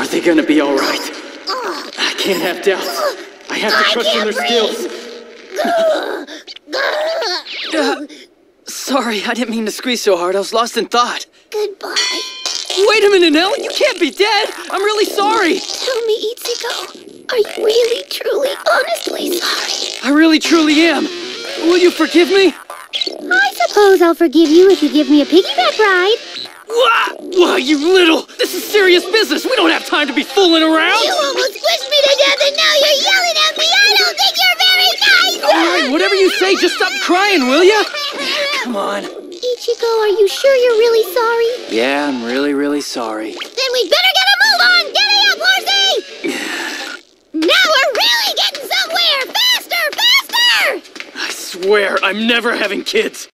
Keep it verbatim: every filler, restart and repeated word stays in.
Are they gonna be all right? I can't have doubts. I have to trust in their skills. Uh, sorry, I didn't mean to squeeze so hard. I was lost in thought. Goodbye. Wait a minute, Ellen. You can't be dead. I'm really sorry. Tell me, Ichigo. Are you really, truly, honestly sorry? I really, truly am. Will you forgive me? I suppose I'll forgive you if you give me a piggyback ride. Wah! Wah, you little! This is serious business! We don't have time to be fooling around! You almost pushed me to death and now you're yelling at me! I don't think you're very nice! Alright, whatever you say, just stop crying, will ya? Come on. Ichigo, are you sure you're really sorry? Yeah, I'm really, really sorry. Then we'd better get a move on! Get it up, Lorsi! Now we're really getting somewhere! Faster! Faster! I swear, I'm never having kids!